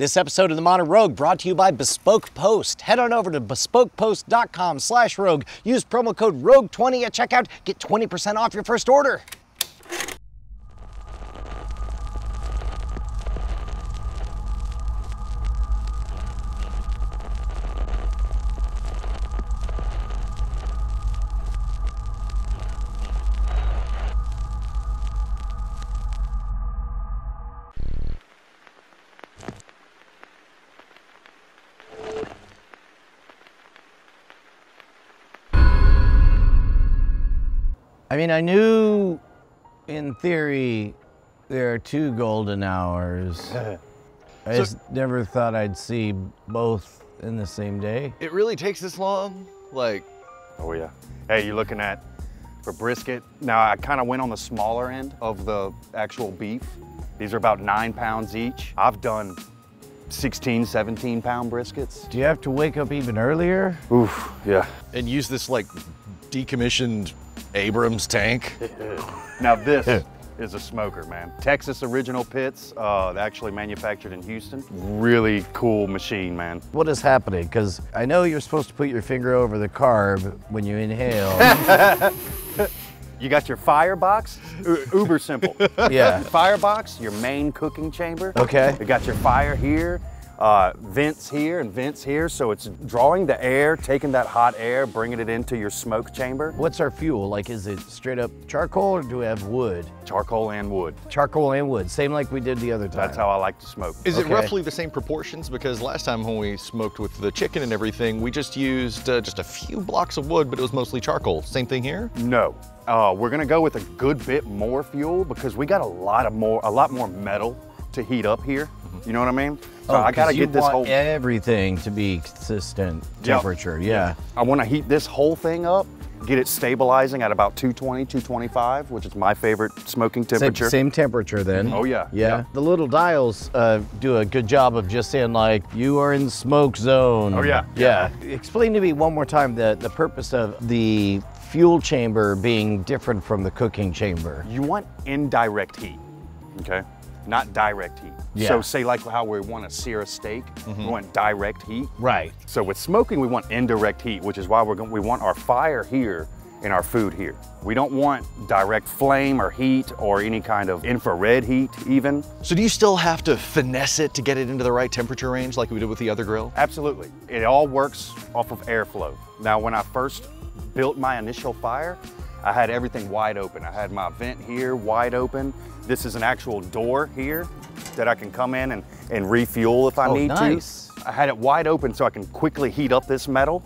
This episode of the Modern Rogue brought to you by Bespoke Post. Head on over to bespokepost.com/rogue. Use promo code ROGUE20 at checkout. Get 20% off your first order. I mean, I knew, in theory, there are two golden hours. I just never thought I'd see both in the same day. It really takes this long? Like, oh yeah. Hey, you're looking at, for brisket, now I kind of went on the smaller end of the actual beef. These are about 9 pounds each. I've done 16, 17 pound briskets. Do you have to wake up even earlier? Oof, yeah. And use this like decommissioned Abrams tank. Now this is a smoker, man. Texas Original Pits, actually manufactured in Houston. Really cool machine, man. What is happening? Because I know you're supposed to put your finger over the carb when you inhale. You got your firebox, uber simple. Yeah. Firebox, your main cooking chamber. Okay. You got your fire here. Vents here and vents here, so it's drawing the air, taking that hot air, bringing it into your smoke chamber. What's our fuel? Like, is it straight up charcoal or do we have wood? Charcoal and wood. Charcoal and wood, same like we did the other time. That's how I like to smoke. Is it roughly the same proportions? Because last time when we smoked with the chicken and everything, we just used just a few blocks of wood, but it was mostly charcoal. Same thing here? No. We're gonna go with a good bit more fuel because we got a lot more metal to heat up here. You know what I mean? So I gotta get this whole everything to be consistent temperature. Yep. Yeah. I want to heat this whole thing up, get it stabilizing at about 220, 225, which is my favorite smoking temperature. Same temperature then. Oh yeah. Yeah. Yep. The little dials do a good job of just saying like you are in smoke zone. Oh yeah. Yeah. Yeah. Explain to me one more time the purpose of the fuel chamber being different from the cooking chamber. You want indirect heat. Okay. Not direct heat. Yeah. So say like how we want to sear a steak, we want direct heat. Right. So with smoking, we want indirect heat, which is why we want our fire here and our food here. We don't want direct flame or heat or any kind of infrared heat even. So do you still have to finesse it to get it into the right temperature range like we did with the other grill? Absolutely. It all works off of airflow. Now, when I first built my initial fire, I had everything wide open. I had my vent here wide open. This is an actual door here that I can come in and refuel if I need to. I had it wide open so I can quickly heat up this metal.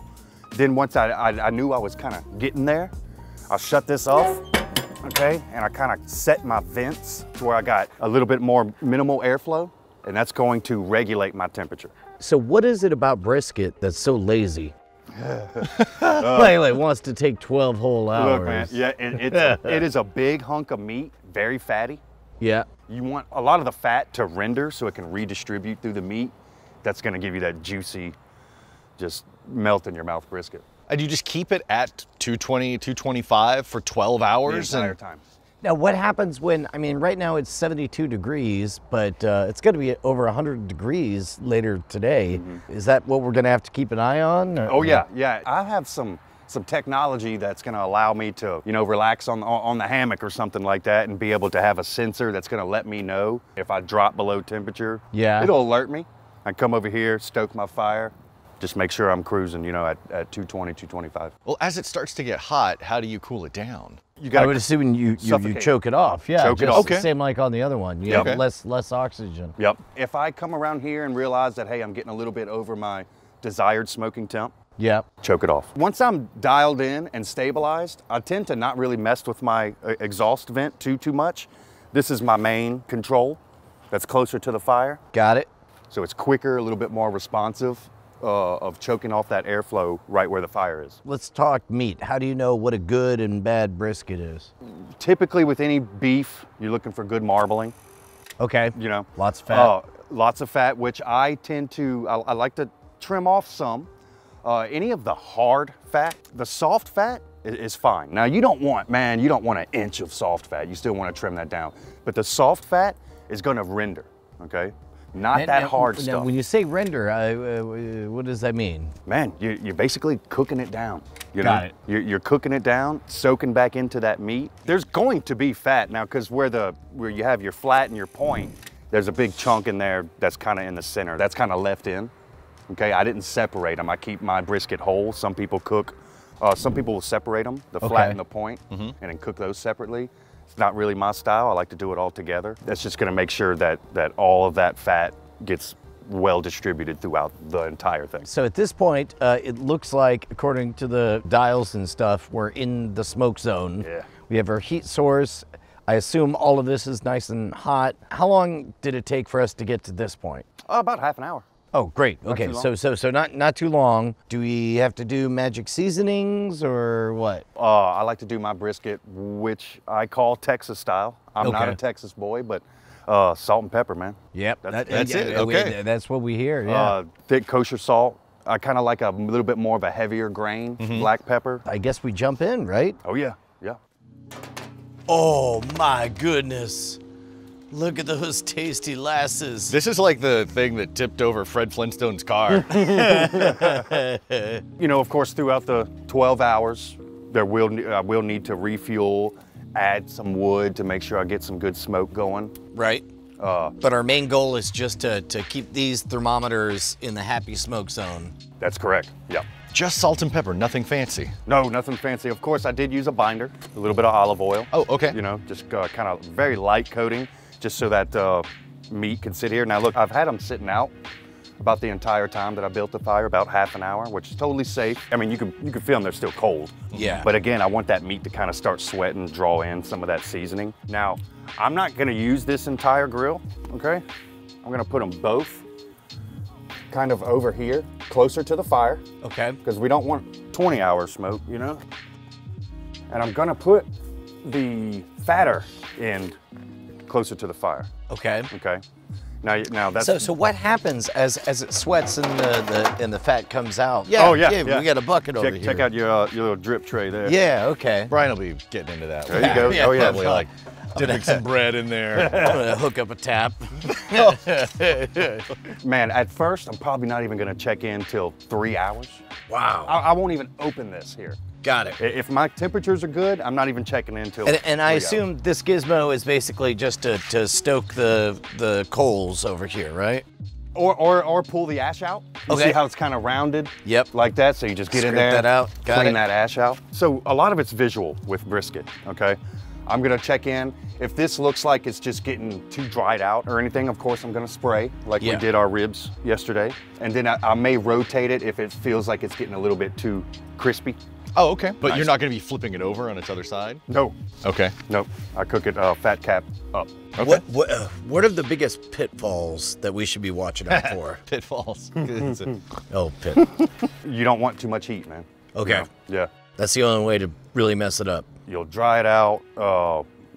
Then once I knew I was kind of getting there, I'll shut this off, okay? And I kind of set my vents to where I got a little bit more minimal airflow, and that's going to regulate my temperature. So what is it about brisket that's so lazy? Layla wants to take 12 whole hours. Look, man, yeah, it is a big hunk of meat, very fatty. Yeah. You want a lot of the fat to render so it can redistribute through the meat. That's going to give you that juicy, just melt in your mouth brisket. And you just keep it at 220, 225 for 12 hours? The entire time. Now, what happens when, I mean, right now it's 72 degrees, but it's going to be over 100 degrees later today. Is that what we're going to have to keep an eye on? Or? Oh, yeah, yeah. I have some technology that's going to allow me to, you know, relax on the hammock or something like that and be able to have a sensor that's going to let me know if I drop below temperature. Yeah. It'll alert me. I come over here, stoke my fire. Just make sure I'm cruising, you know, at 220, 225. Well, as it starts to get hot, how do you cool it down? You gotta, I would assume you choke it off. Yeah, choke it off. Okay. Same like on the other one. You have less oxygen. Yep. If I come around here and realize that, hey, I'm getting a little bit over my desired smoking temp, choke it off. Once I'm dialed in and stabilized, I tend to not really mess with my exhaust vent too much. This is my main control that's closer to the fire. Got it. So it's quicker, a little bit more responsive. Of choking off that airflow right where the fire is. Let's talk meat. How do you know what a good and bad brisket is? Typically with any beef, you're looking for good marbling. Okay. You know. Lots of fat. Lots of fat, which I tend to, I like to trim off some. Any of the hard fat, the soft fat is fine. Now you don't want an inch of soft fat. You still want to trim that down. But the soft fat is going to render, okay? Not that hard stuff. When you say render, what does that mean? Man, you're basically cooking it down. You know? Got it. You're cooking it down, soaking back into that meat. There's going to be fat now, because where you have your flat and your point, there's a big chunk in there that's kind of in the center. That's kind of left in. Okay, I didn't separate them. I keep my brisket whole. Some people cook, some people will separate them, the flat and the point, and then cook those separately. It's not really my style. I like to do it all together. That's just gonna make sure that, all of that fat gets well distributed throughout the entire thing. So at this point, it looks like, according to the dials and stuff, we're in the smoke zone. Yeah. We have our heat source. I assume all of this is nice and hot. How long did it take for us to get to this point? About half an hour. Oh, great. Okay, so not too long. Do we have to do magic seasonings or what? I like to do my brisket, which I call Texas style. I'm not a Texas boy, but salt and pepper, man. Yep, that's it. Okay, that's what we hear. Yeah, thick kosher salt. I kind of like a little bit more of a heavier grain, black pepper. I guess we jump in, right? Oh yeah, yeah. Oh my goodness. Look at those tasty lasses. This is like the thing that tipped over Fred Flintstone's car. You know, of course, throughout the 12 hours, I will need to refuel, add some wood to make sure I get some good smoke going. Right. But our main goal is just to keep these thermometers in the happy smoke zone. That's correct, yeah. Just salt and pepper, nothing fancy. No, nothing fancy. Of course, I did use a binder, a little bit of olive oil. Oh, okay. You know, just kind of very light coating, just so that meat can sit here. Now look, I've had them sitting out about the entire time that I built the fire, about half an hour, which is totally safe. I mean, you can feel them, they're still cold. Yeah. But again, I want that meat to kind of start sweating, draw in some of that seasoning. Now, I'm not gonna use this entire grill, okay? I'm gonna put them both kind of over here, closer to the fire. Okay. Because we don't want 20 hour smoke, you know? And I'm gonna put the fatter end closer to the fire. Okay. Okay. Now that's so. So what happens as it sweats and the fat comes out? Yeah. Oh yeah. Yeah. We got a bucket over here. Check out your little drip tray there. Yeah. Okay. Brian will be getting into that. There you go. Yeah, oh yeah. Probably like dipping some bread in there. I'm gonna hook up a tap. Man, at first I'm probably not even gonna check in till 3 hours. Wow. I won't even open this here. Got it. If my temperatures are good, I'm not even checking in till. And I assume this gizmo is basically just to stoke the coals over here, right? Or pull the ash out. You see how it's kind of rounded? Yep. Like that, so you just get in there, that out. Clean that ash out. So a lot of it's visual with brisket, okay? I'm gonna check in. If this looks like it's just getting too dried out or anything, of course I'm gonna spray like we did our ribs yesterday. And then I may rotate it if it feels like it's getting a little bit too crispy. Oh, okay. But nice. You're not gonna be flipping it over on its other side? No. Okay. No, I cook it fat cap up. Okay. What are the biggest pitfalls that we should be watching out for? Pitfalls. Oh, pit. You don't want too much heat, man. Okay. You know? Yeah. That's the only way to really mess it up. You'll dry it out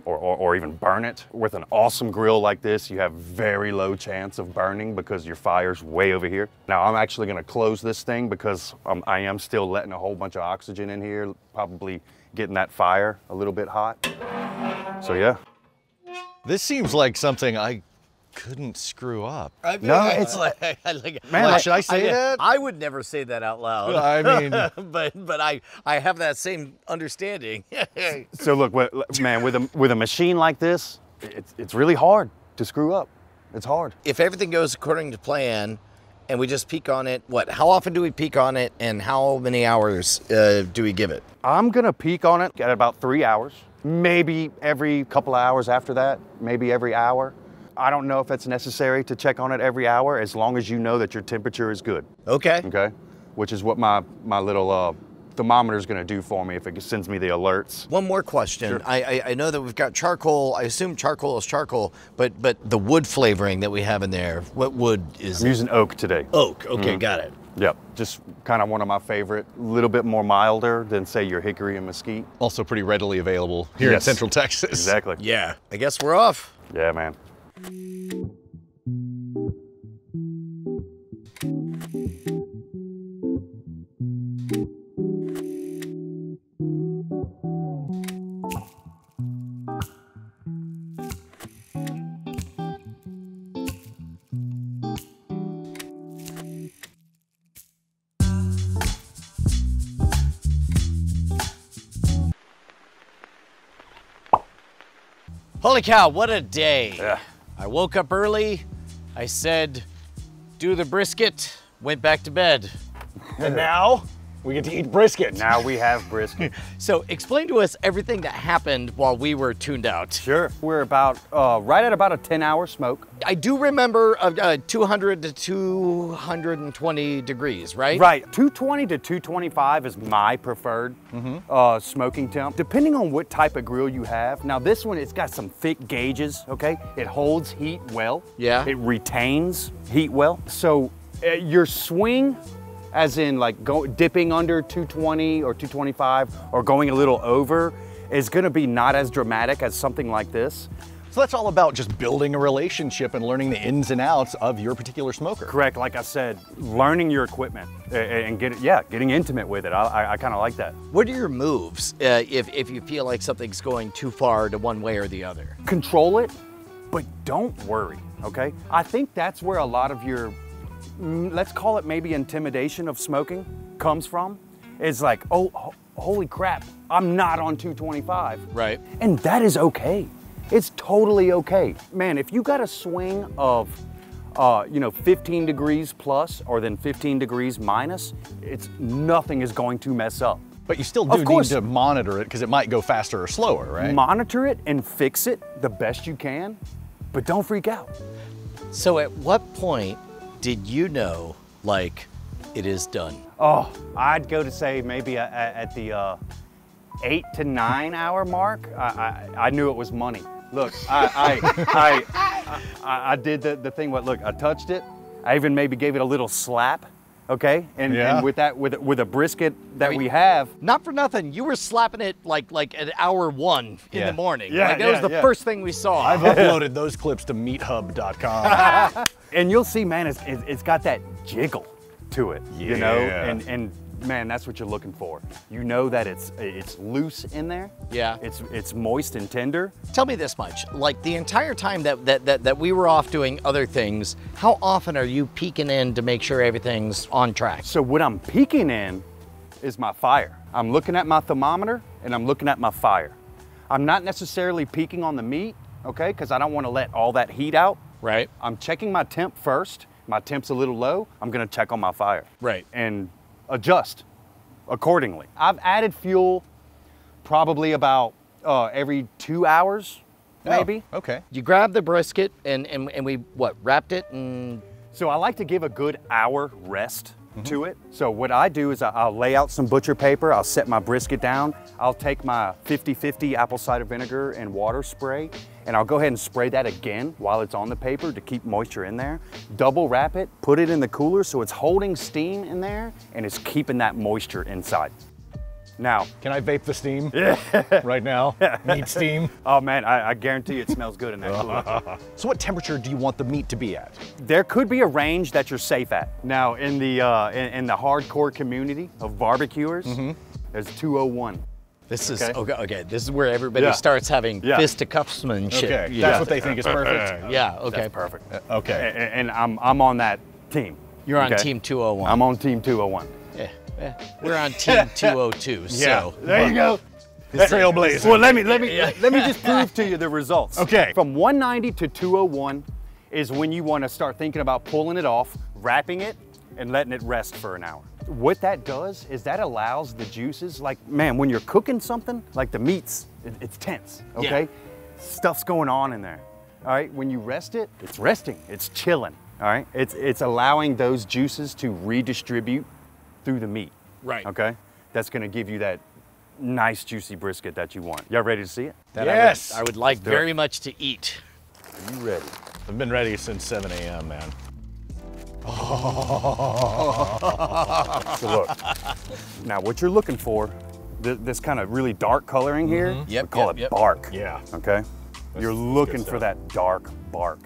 or even burn it. With an awesome grill like this, you have very low chance of burning because your fire's way over here. Now I'm actually gonna close this thing because I am still letting a whole bunch of oxygen in here, probably getting that fire a little bit hot. So yeah. This seems like something I couldn't screw up. I mean, no, it's like man, should I say that? I would never say that out loud. I mean, but I have that same understanding. So look, man, with a machine like this, it's really hard to screw up. It's hard. If everything goes according to plan, and we just peek on it, how often do we peek on it, and how many hours do we give it? I'm gonna peek on it at about 3 hours, maybe every couple of hours after that, maybe every hour. I don't know if it's necessary to check on it every hour, as long as you know that your temperature is good. Okay. Okay, which is what my little thermometer is gonna do for me if it sends me the alerts. One more question. Sure. I know that we've got charcoal. I assume charcoal is charcoal, but the wood flavoring that we have in there, what wood is it? I'm using oak today. Oak, okay, got it. Yep, just kind of one of my favorite, a little bit more milder than, say, your hickory and mesquite. Also pretty readily available here in Central Texas. Exactly. Yeah, I guess we're off. Yeah, man. Holy cow, what a day. Yeah. I woke up early, I said, do the brisket, went back to bed. And now we get to eat brisket. Now we have brisket. So explain to us everything that happened while we were tuned out. Sure. We're about, right at about a 10-hour smoke. I do remember 200 to 220 degrees, right? Right. 220 to 225 is my preferred smoking temp. Depending on what type of grill you have. Now this one, it's got some thick gauges, okay? It holds heat well. Yeah. It retains heat well. So your swing, as in like dipping under 220 or 225 or going a little over, is gonna be not as dramatic as something like this. So that's all about just building a relationship and learning the ins and outs of your particular smoker. Correct, like I said, learning your equipment and getting intimate with it. I kinda like that. What are your moves if you feel like something's going too far to one way or the other? Control it, but don't worry, okay? I think that's where a lot of your, let's call it maybe intimidation of smoking, comes from. It's like, oh, holy crap, I'm not on 225. Right. And that is okay. It's totally okay. Man, if you got a swing of, 15 degrees plus or then 15 degrees minus, nothing is going to mess up. But you still do need to monitor it because it might go faster or slower, right? Monitor it and fix it the best you can, but don't freak out. So at what point did you know, like, it is done? Oh, I'd go to say maybe at the 8 to 9 hour mark, I knew it was money. Look, I did the thing. Look, I touched it. I even maybe gave it a little slap. Okay, and with that, with a brisket that we have, not for nothing, you were slapping it like at hour 1 in the morning. Yeah, like that was the first thing we saw. I've uploaded those clips to MeatHub.com, and you'll see, man, it's got that jiggle to it, you know, and man, that's what you're looking for. You know that it's loose in there. Yeah. It's moist and tender. Tell me this much, like the entire time that we were off doing other things, how often are you peeking in to make sure everything's on track? So what I'm peeking in is my fire. I'm looking at my thermometer and I'm looking at my fire. I'm not necessarily peeking on the meat, okay? Because I don't want to let all that heat out. Right. I'm checking my temp first. My temp's a little low. I'm going to check on my fire. Right. And adjust accordingly. I've added fuel probably about every 2 hours, maybe. Oh, okay. You grab the brisket and we, wrapped it and... So I like to give a good hour rest to it. So what I do is I'll lay out some butcher paper, I'll set my brisket down, I'll take my 50-50 apple cider vinegar and water spray, and I'll go ahead and spray that again while it's on the paper to keep moisture in there. Double wrap it, put it in the cooler so it's holding steam in there and it's keeping that moisture inside. Now, can I vape the steam right now? Meat steam? Oh man, I guarantee it smells good in that cooler. So what temperature do you want the meat to be at? There could be a range that you're safe at. Now, in the hardcore community of barbecuers, there's 201. This is, okay, this is where everybody starts having fisticuffsmanship. Okay, that's what they think is perfect. That's perfect. Okay. And I'm on that team. You're on team 201. I'm on team 201. Yeah. We're on team 202, so. There you go. Trailblazer. Well, let me just prove to you the results. Okay. From 190 to 201 is when you want to start thinking about pulling it off, wrapping it, and letting it rest for an hour. What that does is that allows the juices, like, man, when you're cooking something, like the meats, it's tense, okay? Yeah. Stuff's going on in there, all right? When you rest it, it's resting, it's chilling, all right? It's allowing those juices to redistribute through the meat. Right. Okay? That's gonna give you that nice juicy brisket that you want. Y'all ready to see it? Yes! I would like very much to eat. Are you ready? I've been ready since 7 a.m., man. Oh. So look, now what you're looking for, this kind of really dark coloring here, we call it bark. Yeah. Okay? You're looking for that dark bark.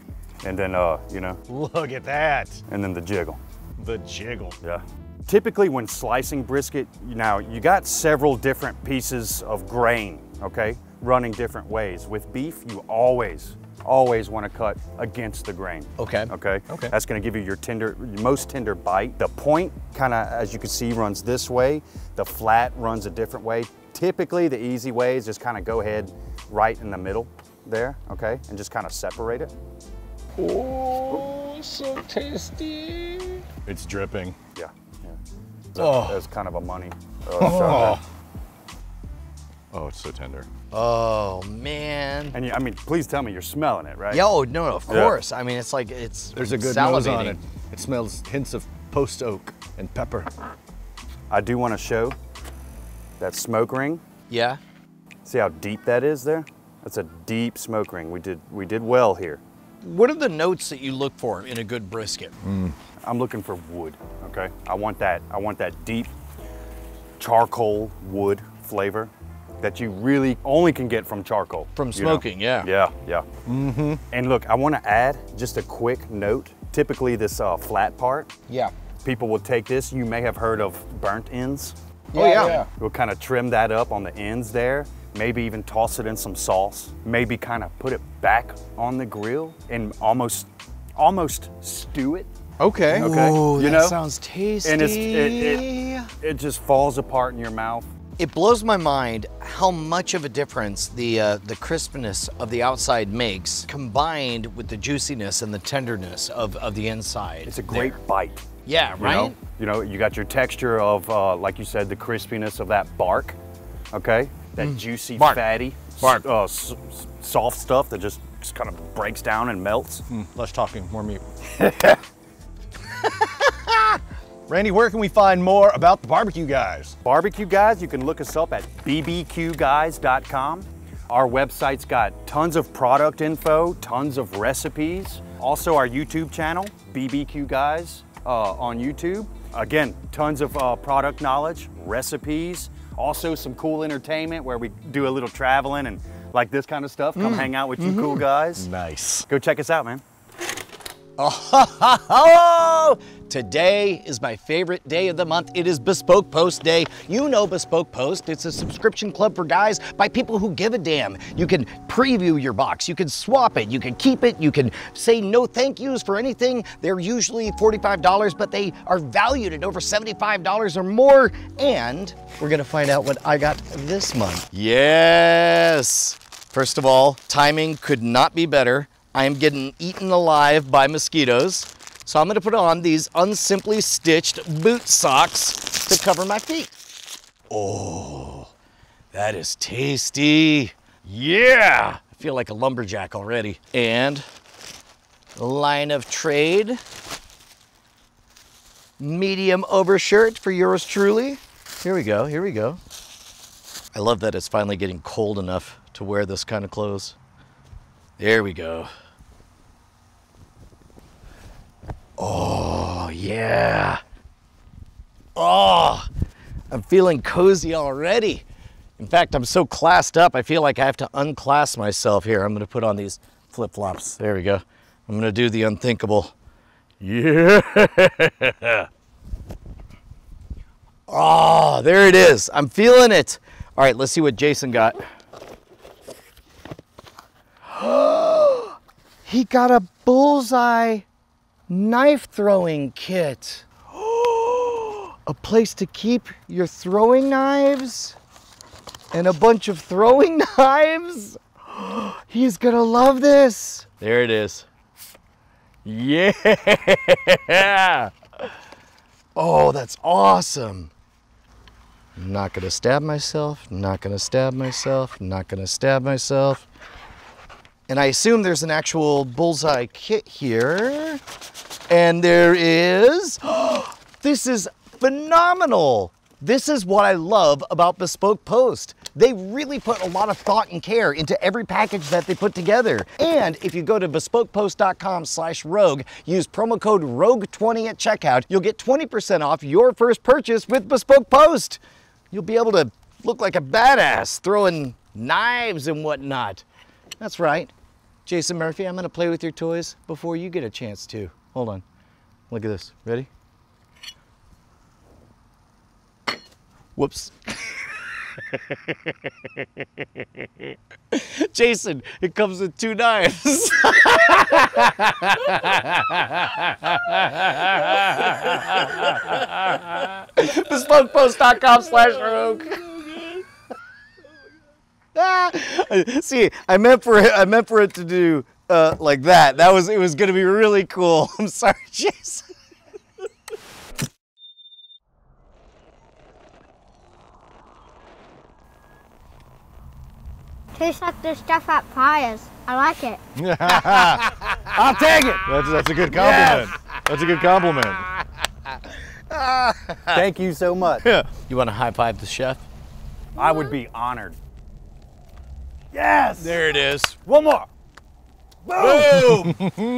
And then, you know. Look at that. And then the jiggle. The jiggle. Yeah. Typically when slicing brisket, now you got several different pieces of grain, okay, running different ways. With beef, you always want to cut against the grain. Okay. Okay. Okay. That's going to give you your most tender bite. The point, kind of, as you can see, runs this way. The flat runs a different way. Typically the easy way is just kind of go ahead right in the middle. there, okay? And just kind of separate it. Oh, so tasty. It's dripping. Yeah, yeah. Oh. That's kind of a money. Oh, it's so tender. Oh, man. And you, I mean, please tell me you're smelling it, right? Yo, no, of course. Yeah. I mean, it's like, it's there's a good nose on it. It smells hints of post oak and pepper. I do want to show that smoke ring. Yeah. See how deep that is there? That's a deep smoke ring. We did well here. What are the notes that you look for in a good brisket? Mm. I'm looking for wood, okay? I want that deep charcoal wood flavor that you really only can get from charcoal. From smoking, you know? Yeah. Yeah, yeah. Mm-hmm. And look, I want to add just a quick note. Typically this flat part. Yeah. People will take this. You may have heard of burnt ends. Yeah, oh yeah. Yeah. We'll kind of trim that up on the ends there. Maybe even toss it in some sauce. Maybe kind of put it back on the grill and almost stew it. Okay. Okay. Ooh, you know? Sounds tasty. And it just falls apart in your mouth. It blows my mind how much of a difference the crispness of the outside makes, combined with the juiciness and the tenderness of the inside. It's a great bite. Yeah, right? You know, you got your texture of, like you said, the crispiness of that bark, okay? That juicy, fatty, soft stuff that just kind of breaks down and melts. Less talking, more meat. Randy, where can we find more about the Barbecue Guys? Barbecue Guys, you can look us up at BBQGuys.com. Our website's got tons of product info, tons of recipes. Also our YouTube channel, BBQ Guys on YouTube. Again, tons of product knowledge, recipes, also some cool entertainment where we do a little traveling and like this kind of stuff. Come hang out with you cool guys. Nice. Go check us out, man. Oh, today is my favorite day of the month. It is Bespoke Post Day. You know Bespoke Post. It's a subscription club for guys by people who give a damn. You can preview your box. You can swap it. You can keep it. You can say no thank yous for anything. They're usually $45, but they are valued at over $75 or more. And we're going to find out what I got this month. Yes. First of all, timing could not be better. I am getting eaten alive by mosquitoes, so I'm gonna put on these unsimply stitched boot socks to cover my feet. Oh, that is tasty. Yeah, I feel like a lumberjack already. And line of trade, medium overshirt for yours truly. Here we go, here we go. I love that it's finally getting cold enough to wear this kind of clothes. There we go. Oh, yeah. Oh, I'm feeling cozy already. In fact, I'm so classed up, I feel like I have to unclass myself here. I'm gonna put on these flip-flops. There we go. I'm gonna do the unthinkable. Yeah. Oh, there it is. I'm feeling it. All right, let's see what Jason got. He got a bullseye knife throwing kit. A place to keep your throwing knives and a bunch of throwing knives. He's gonna love this. There it is. Yeah. Oh, that's awesome. I'm not gonna stab myself, not gonna stab myself, not gonna stab myself. And I assume there's an actual bullseye kit here. And there is. This is phenomenal. This is what I love about Bespoke Post. They really put a lot of thought and care into every package that they put together. And if you go to bespokepost.com/rogue, use promo code ROGUE20 at checkout, you'll get 20% off your first purchase with Bespoke Post. You'll be able to look like a badass throwing knives and whatnot. That's right. Jason Murphy, I'm gonna play with your toys before you get a chance to. Hold on, look at this, ready? Whoops. Jason, it comes with 2 knives. bespokepost.com/rogue. See, I meant for it to do like that. It was gonna be really cool. I'm sorry, Jason. Tastes like there's stuff at Pyers. I like it. I'll take it. That's a good compliment. Yes. That's a good compliment. Thank you so much. Yeah. You want to high five the chef? I would be honored. Yes. There it is. One more. Boom. Boom.